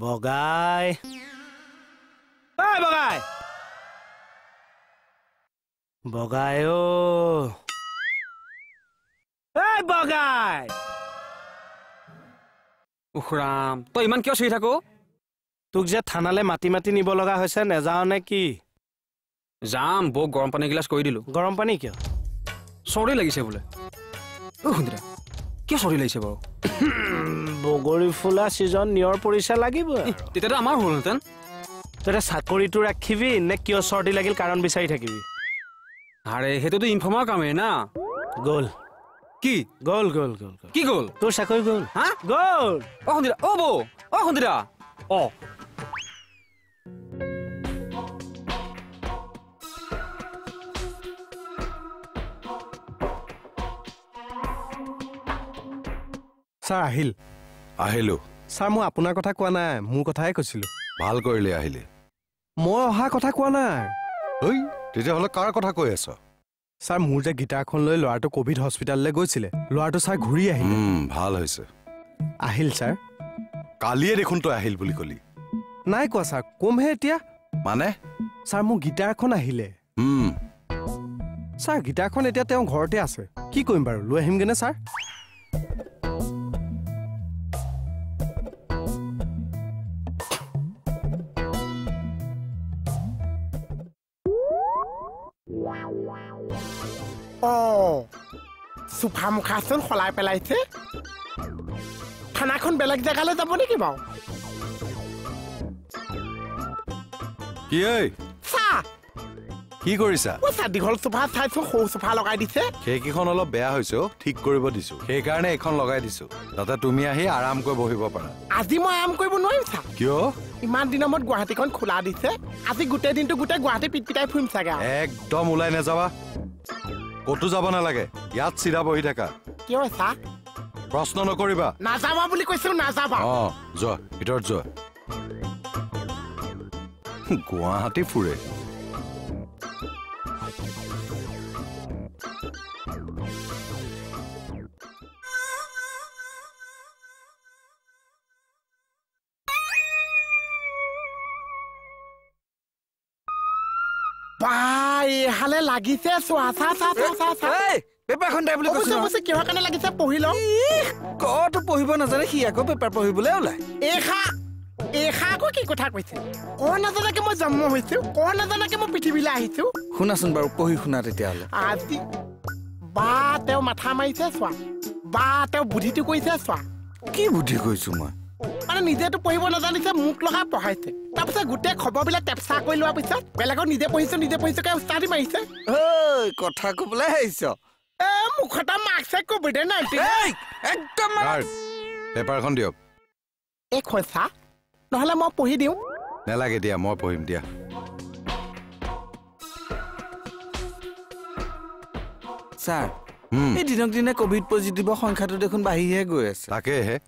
Bogai. Hey, Bogai. Bogayo. Hey, Bogai. उखराम तो इमान क्यों सुई थाको तुक जे थानाले माटी माटी निब लगा होइसे ने जाओ ने की जाम बो गरम पानी गिलास कोइ दिलु गरम पानी क्यों सॉरी लागिसे बोले ओ खुंदरा क्यों सॉरी लागिसे बाऊ बगरी फुला सीजन नियर परिसा लागिबो तेटा अमर होल नतन तेटा साकरी तो राखिबी ने क्यों सॉरी लागिल कारण बिसाई थाकिबी अरे हेतो तो इनफर्मा काम है ना गोल की गोल गोल गोल की गोल तो साकरी गोल हां गोल ओ खुंदरा ओ बो ओ खुंदरा ओ सर আহিল আহিলো सर मु आपना कथा कोआ ना मु कथाय कसिलु ভাল करिले আহিले मो हा कथा कोआ ना ओइ तेजे हला कार कथा कोइ आछ सर मु जे गिटार खन लय लवाटो कोविड हॉस्पिटल ले गयसिले लवाटो सर घुरी आहिले ভাল হইছে আহিল सर कालिए देखुन तो আহিল बुली कली नाय कोआ सर कम हे टिया माने सर मु गिटार खन आहिले सर गिटार खन एटा तें घरते आसे की कइम बारो लय हिम गने सर सुफा मुखासन खलाय पेलाइथे थानाखन बेलेग जगाले जाबो नेकि बाउ की ए सा की करिसा ओ सा दिखल सुफा थाइसो हो सुफा लगाय दिसे केकिखन हल बेया होइसो ठीक करिबो दिसु हे कारणे एखन लगाय दिसु दादा तुमी आही आराम कय बहिबो पारा आजि म आराम कयबो नय सा कियो इमान दिन मत गुवाहाटीखन खुला दिसे आजि गुटे दिन तो गुटे गुवाहाटी पिटपिटाय फुम सागा एकदम उलाय न जावा कोटु जाबा ना लागे याद सिरा बही थाका कियो सा प्रश्न न करिबा ना जाबा बुली कइसु ना जाबा ह जो इधर जो गुवाहाटी फुरे बाई हाले लागिसे सोआ सा सा सा सा ए पेपर खन टाइप लिखो सुनो ओसे केवा कने लागिसे पहि ल कोट पहिबो न जाने हिया को पेपर पहिबले होला एखा को की कथा कइसे ओ न जाने के म जन्म होइछु ओ न जाने के म पृथ्वी ला आइछु सुनासन बारू पहि सुना तेया होला आति बा तेव माथा माइसे सोआ बा तेव बुधिति कइसे सोआ की बुद्धि कइछु म माने निजे तो पहिबो न जानिसे मुख लगा पहाइते तबसे गुटे खबर बिला टेपसा कइ लवा पिस बेलागो निजे पहिसो के उस्तादी माइसे ओय कथा को बोला हैसो ए मुखटा मार्क्से को बिडे ना ए एकदम पेपर खन दियो ए खोसा নহला म पहि दिउ न लागे दिया म पहिम दिया सर ए दिनक दिने कोविड पॉजिटिव संख्याটো देखुन बाहि हे गय আছে তাকে হে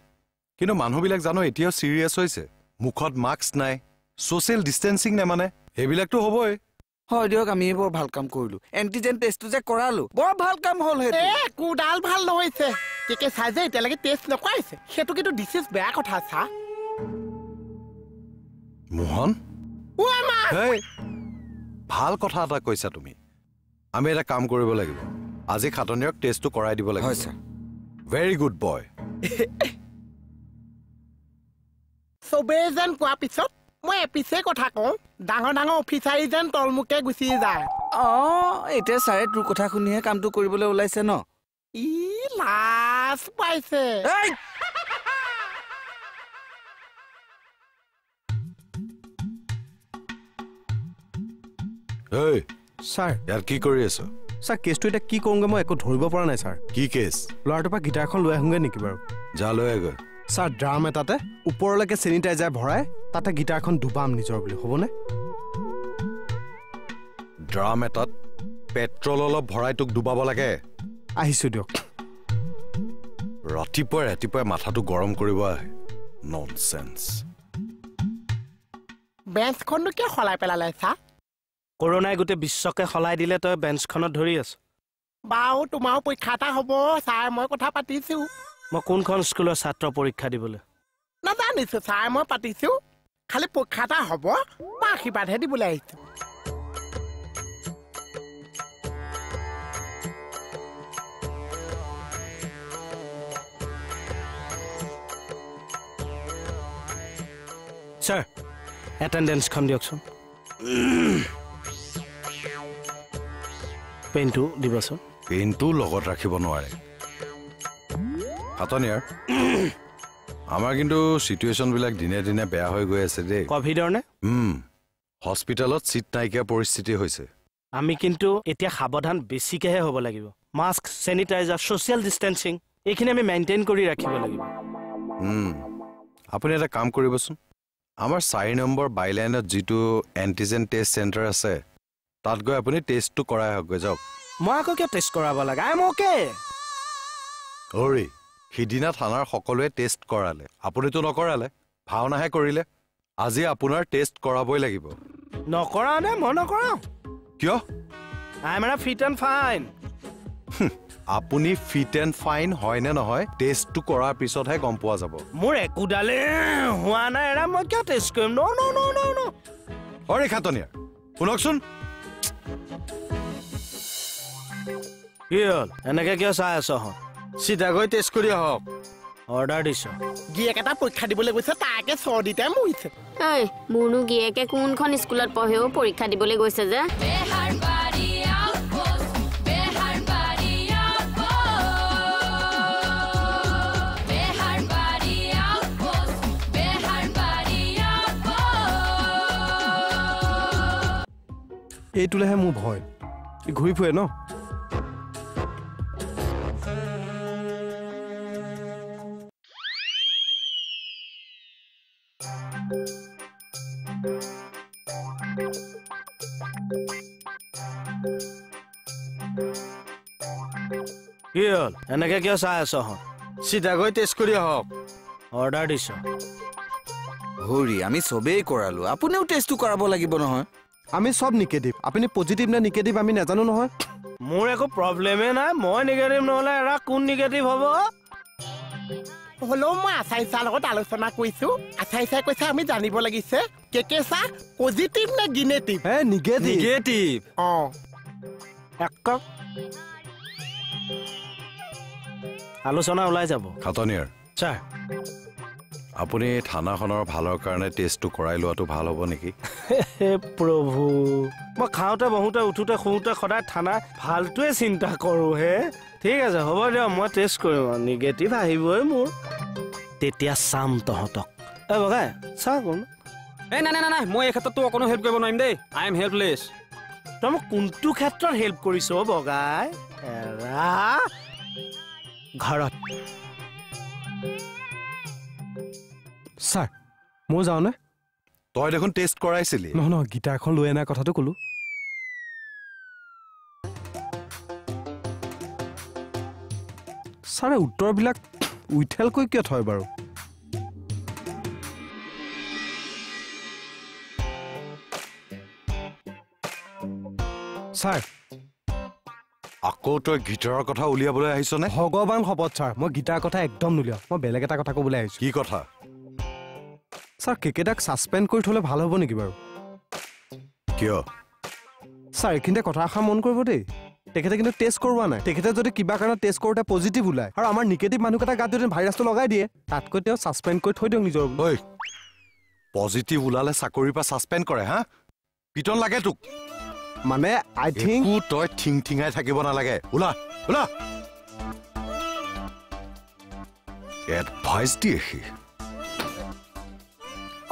किनो मानु बिलाक जानो एटिया सीरियस होइसे मुखत मार्क्स नाय सोशल डिस्टेंसिंग ने माने हे बिलाक तो होबय हो दियक आमी बर ভাল কাম কইলু एंटीजन टेस्ट जे करालु बर ভাল কাম হল হে ए कुडाल ভাল न होइसे केके साजे एटा लगे टेस्ट न कराइसे हेतु कितु डिसीज बेया कथा सा मोहन ओ मा हे ভাল কথা এটা কইছা তুমি আমি এটা কাম কৰিব লাগিব আজি খাটনিয়ক টেস্ট তো কৰাই দিব লাগিব হয় স্যার ভেরি গুড বয় सोबेजन कोआ पिसत मय पिसे कथा कहू डांगो डांगो ऑफिसर जन तलमुके गुसी जाय ओ एते सारे तु कथा खुनिए काम तो करबले उलाइसे न ई लास पाइसे ए ए सर यार की करियस सर केस तो एटा की कहूंगा म एको धरिबो परा नै सर की केस लआटो पा गिटार खन लय हुंगे निकि बारो जा लय गय सर ड्राम एटाते ऊपर लगे सैनिटाइजर भराय ताते गिटार खन डुबाम निजर बले होबो ने ड्राम एटात पेट्रोल ल भराय तुक डुबाबो लागे आहिसु दियक रतिपय माथाटु गरम करिबो नॉनसेंस बेंच खन के खलाय पेलाले सा कोरोनाय गुटे विश्वके खलाय दिले तय बेंच खन धरि आस बाउ तुमाओ परीक्षा ता होबो सार मय कथा पातिछु म कोन कोन स्कूलर छात्र परीक्षा दिबले नाजानिছো ছাৰ মই পাতিছো খালি পৰীক্ষা এটা হ'ব বা আশীৰ্বাদহে দিবলৈ আহিছো ছাৰ এটেন্ডেন্স খন দিয়কচোন পেনটো দিবচোন পেনটো লগত ৰাখিব নোৱাৰে হাতনিয়া आमार किन्तु सिचुएशन बिलाक दिने दिने बेया होय गय आछे दे कोभिडर ने हॉस्पिटलत सीट नाइकिया परिस्थिति होइसे आमी किन्तु एतिया सावधान बेसिके हे होबो लागिबो मास्क सैनिटाइजर सोशल डिस्टेंसिंग एखिनि आमी मेंटेन करि राखिबो लागिबो आपुनि এটা কাম কৰিবচোন आमार 4 নম্বৰ বাইলাইনত जितु এন্টিজেন টেষ্ট সেন্টার আছে তাত গৈ আপুনি টেষ্টটো কৰায় হৈ যাওক মই আকৌ কি টেষ্ট কৰাব লাগে আই এম ওকে হৰি हिदिना थानार सकलोए टेस्ट कराले आपुनि तो नकराले भावनाहे करिले আজি आपनार टेस्ट कराबई लागिबो नकरा ने मन नकरा क्यो I am fit and fine आपुनि फिट एंड फाइन होय ने नहोय टेस्ट तो करार पिसत हे गम पोआ जाबो मोर एकुडाले हुआ ना एरा म क्या टेस्ट करम no no no no no अरे खातनिया पुनक्सन येल एनके क्या सायस हो सीधा गई टेस्ट करिया हो ऑर्डर दिसो गिए केटा परीक्षा दिबले गयसे ताके 6 दिते मुइसे ए मुनु गिए के कोन खन स्कूलत पहेओ परीक्षा दिबले गयसे जे बेहार बारी आउटपोस्ट बेहार बारी आउटपोस्ट बेहार बारी आउटपोस्ट एतुलेहे मु भय घुइ फुए न येल एनके क्या सायस हो सीधा गई टेस्ट करिया हो ऑर्डर दिसो होरी आमी सबेई करालु आपनेउ टेस्ट कराबो लागिबो नहय आमी सब नेगेटिव आपनि पॉजिटिव ना नेगेटिव आमी ना जानो नहय मोर एको प्रॉब्लम ए ना मोय नेगेटिव नहले एरा कोन नेगेटिव हबो হলো মই আছাইছাৰ লগত আলোচনা কৰিছো আছাইছাই কৈছে আমি জানিব লাগিছে কেকেছা পজিটিভ নে নেগেটিভ হে নেগেটিভ নেগেটিভ অ এক আলোচনা ওলাই যাব খাতনিয়াৰ স্যার আপুনি থানাখনৰ ভালৰ কাৰণে টেষ্টটো কৰাই লোৱাটো ভাল হ'ব নেকি হে প্ৰভু মই খাওঁতে বহুতে উঠোতে খুঁতে খদাই থানা ভালটোৱে চিন্তা কৰো হে ঠিক আছে হ'ব দে মই টেষ্ট কৰিম নেগেটিভ আহিবই মোৰ তেতিয়া সাম তহতক এ বগা চা কোন এ না না না মই এই ক্ষেত্ৰত তোক কোনো হেল্প কৰিব নোৱাৰিম দেই আই এম হেল্পলেছ তুমি কোনটো ক্ষেত্ৰত হেল্প কৰিছ বগাই এৰা ঘৰত স্যার মই যাও না তই দেখোন টেষ্ট কৰাইছিলি ন ন গিটাৰখন লৈ এনা কথাটো কলো सारे उत्तर बिलाक उइथेल कोइ के थय बारो सर आको तो गिटार कथा उलिया बोले आइसो ने भगवान खपत सर म गिटार कथा एकदम नुलिया म बेलेग एटा कथा को बोले आइसो की कथा सर केकेडाक सस्पेंड कोइ थले ভাল হবो নেকি বাৰো কিয় सर একিনতে কথা খা মন কৰিব দে তেখেতে কিন্তু টেস্ট কৰোৱা নাই তেখেতে যদি কিবা কাৰণ টেস্ট কৰোতে পজিটিভ ওলাই আৰু আমাৰ নেগেটিভ মানুহকেটা গাত যদি ভাইৰাছটো লগাই দিয়ে তাতকৈ তেওঁ সাসপেন্ড কৰি থৈ দিওঁ নিজৰ ঐ পজিটিভ ওলালে চাকৰি পা সাসপেন্ড কৰে হা পিটন লাগে তোক মানে আই থিংক কু তই থিং থিঙাই থাকিব না লাগে ওলা ওলা এডভাইস দিয়ে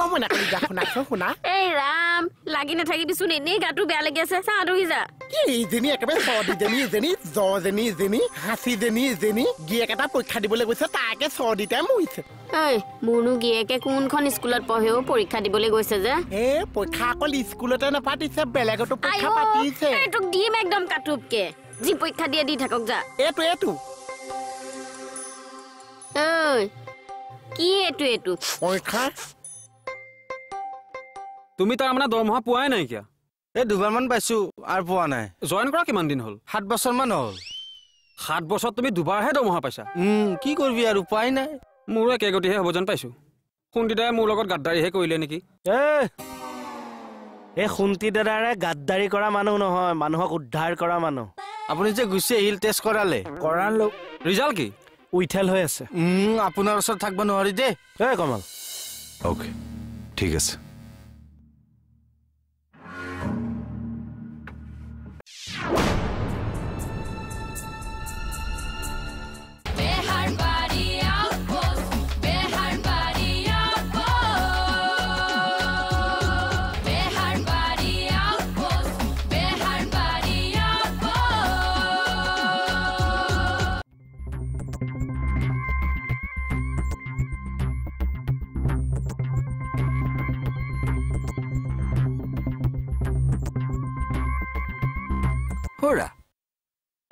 অমনা কৰি যা শুনা শুনা এই ৰাম লাগি না থাকিবিচোন এনে গাটো বেয়া লাগি আছে চা দহি যা কি ইজনি একেবাৰে সদি জনি জনি জনি জনি হাসি জনি জনি গিয়েকেটা পৰীক্ষা দিবলৈ গৈছে তাকে সদিতে মুইছে এই মুনু গিয়েকে কোনখন স্কুলত পঢ়েও পৰীক্ষা দিবলৈ গৈছে যে এ পৰীক্ষা অকল স্কুলতে না পাতিছে বেলেগটো পৰীক্ষা পাতিছে এটুক দিম একদম কাটুপকে জি পৰীক্ষা দিয়ে দি থাকক যা এটু এটু এই কি এটু এটু পৰীক্ষা তুমি তো আমনা দৰমহা পোৱাই নাই কিয়া এ দুবাৰমান পাইছো আৰু পোৱা নাই জয়েন কৰা কিমান দিন হল 7 বছৰ মান হল 7 বছৰ তুমি দুবাৰহে দৰমহা পাইছা কি কৰবি আৰু উপায় নাই মোৰ একগটিহে হ'ব জান পাইছো खुंटी दादाए मोर लगत गद्दारीहे करिले नेकी ए खुंटी दादारे गद्दारी करा मानु नहय मानुहक उद्धार करा मानु आपुनि जे गुसे हिल टेस्ट कराले करान लो रिजल्ट की उइथेल होय আছে আপুনার অসর থাকবা নহারি দে এ কমল ওকে ঠিক আছে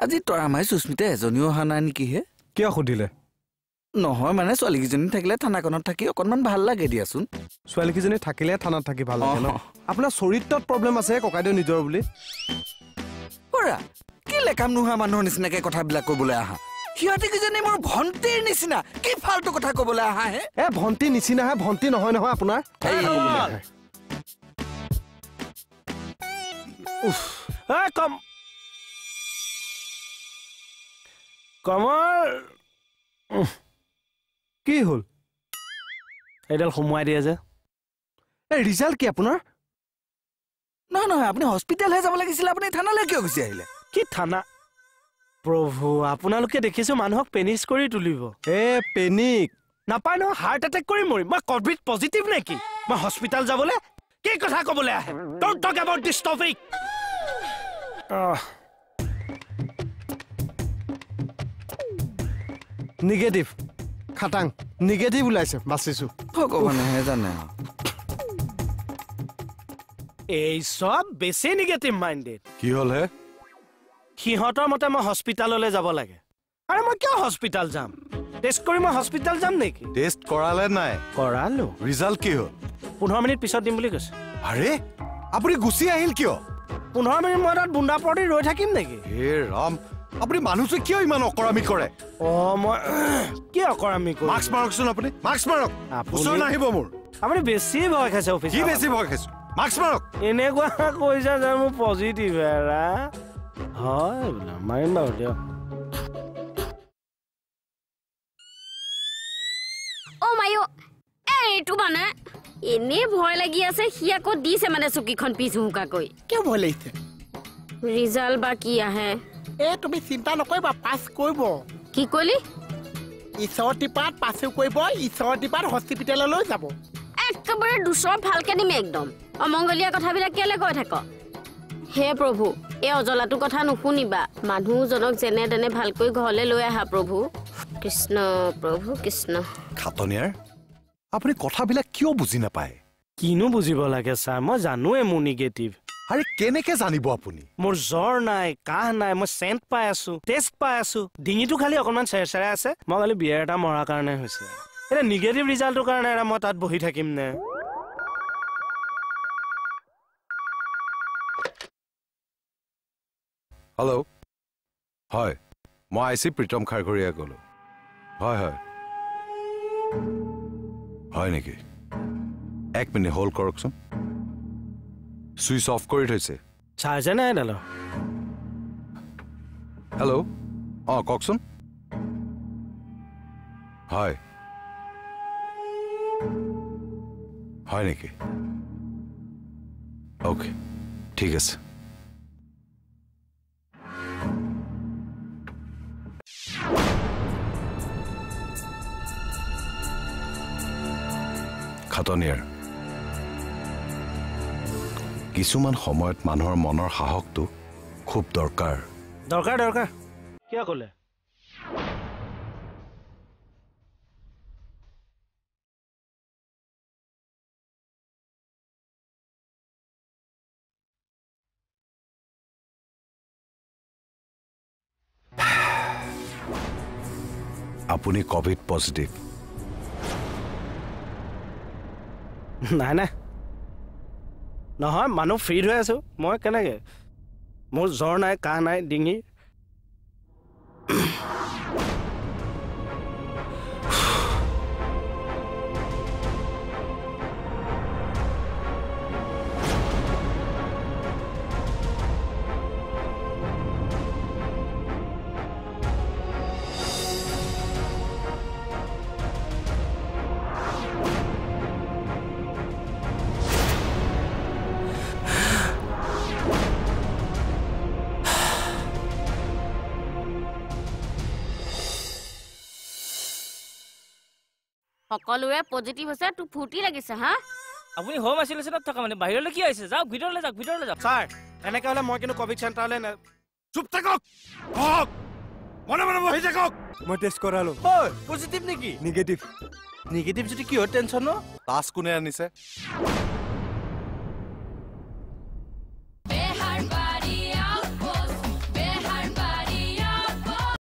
আজি তোরা মাই সুস্মিতা এজনিও হানা নেকি হে কিয়া খুদিলে নহয় মানে সোয়ালি কিজনি থাকিলে থানা কোনত থাকি অকনমান ভাল লাগে দিয়াছুন সোয়ালি কিজনি থাকিলে থানা থাকি ভাল লাগে ন আপনা চৰিত্ৰত প্ৰব্লেম আছে ককাইদে নিজৰ বুলি ওৰা কি লেকাম নুহা মানুহৰ নিচিনা কে কথাবিলাক কবলৈ আহা কিয়াতে কিজনি মোৰ ভন্তিৰ নিচিনা কি ফালতু কথা কবলৈ আহা হে এ ভন্তি নিচিনা হে ভন্তি নহয় নহয় আপোনাৰ উফ আ কম কমল কি হল এডাল সময় দিয়া যে এ ৰিজাল্ট কি আপোনাৰ না না আপুনি হস্পিটেল হে যাব লাগিছিল আপুনি থানালৈ কিয় গুছি আহিলে কি থানা প্ৰভু আপোনালোকে দেখিছো মানুহক পেনিক কৰি তুলিব এ পেনিক নাপায় ন হাৰ্ট এটেক কৰি মৰি মই কোভিড পজিটিভ নেকি মই হস্পিটেল যাবলে কি কথা কবলে আহে don't talk about this topic negative खटांग नेगेटिव उलायसे बासिसु भगवान हे जाने ए सब बेसे नेगेटिव माइंडेड की होल हे खिहटर मते म हॉस्पिटल ले যাব লাগে अरे म क्या हॉस्पिटल जाम टेस्ट करी म हॉस्पिटल जाम नेकी टेस्ट कराले नाय करालो रिजल्ट की हो 15 मिनिट पिसत दिम বুলি কৈছে अरे আপুনি গুছি আহিল কিয় 15 মিনিট মৰাত বুন্দা পৰি ৰৈ থাকিম নেকি হে ৰাম আপনি মানুষে কিয় ইমান অকৰামি কৰে অ মই কি অকৰামি কৰে মাৰ্কস মাৰকছন আপনি মাৰ্কস মাৰক ওচৰ নাহিব মোৰ আপুনি বেছি ভয় খাইছে অফিচ কি বেছি ভয় খাইছো মাৰ্কস মাৰক এনে কোৱা কৈছা যে মই পজিটিভ হেৰা হয় না মাইন বাও দিয়া ও মাইও এইটো মানে এনে ভয় লাগি আছে হিয়াকো দিছে মানে চুকিখন পিছ হুকা কৈ কি ভয় লাগিছে ৰিজাল্ট বাকি আহে ए तुमी चिंता नकइबा पास कइबो की कइली इसोटी पास पासउ कइबो इसोटी पार हॉस्पिटल ल जाबो एकबारे दुसर फालके निमे एकदम अमंगलिया कथाबिला केले कय थाको हे प्रभु ए अजलातु कथा नुखुनिबा मानु जनक जेने देने फालकय घरले लय आहा प्रभु कृष्ण खातनियार आपनि कथाबिला कियो बुझि ना पाए किनो बुझिबो लागे सा म जानु ए मु नेगेटिव अरे केने के जानिबो आपुनी मोर जोर नाय काह नाय म सेंट पाय आसु टेस्ट पाय आसु डिंगी तो खाली अकनमान सेरसेरा আছে म खाली बियाटा मरा कारणे হৈছে এ নেগেটিভ ৰিজাল্টৰ কাৰণে এৰা মই তাত বহি থাকিম নে हेलो হয় মই আইছি প্রিতম খাৰঘৰিয়া গলো হয় হয় হয় নেকি এক মিনিট হোল্ড কৰকচোন स्विच ऑफ কৰি থৈছে চাৰ্জ নাই নালো हेलो অ ককসন হাই হাই নেকি ওকে ঠিক আছে খাতনিয়াৰ किसुमान समयत मानुहर मनर हाहक तो खूब दरकार दरकार दरकार क्या कले आपुनी कोविड पॉजिटिव ना ना নহয় মানুহ ফ্ৰী হৈ আছো মই কেনেকে মোৰ জ্বৰ নাই কাহ নাই ডিঙি সকলোৱে পজিটিভ আছে টু ফুটি লাগিছে হা আপুনি হোম আইসোলেশনত থাকা মানে বাইরেলে কি আইছে যাও ভিতৰলে যাও ভিতৰলে যাও স্যার এনেকা হলে মই কিন্তু কোভিড সেন্টারলে চুপ থাকক কক মনে মনে বহি থাকক মই টেস্ট কৰালো ও পজিটিভ নেকি নেগেটিভ নেগেটিভ যদি কি হয় টেনশন ন লাস্ট কোনে আনিছে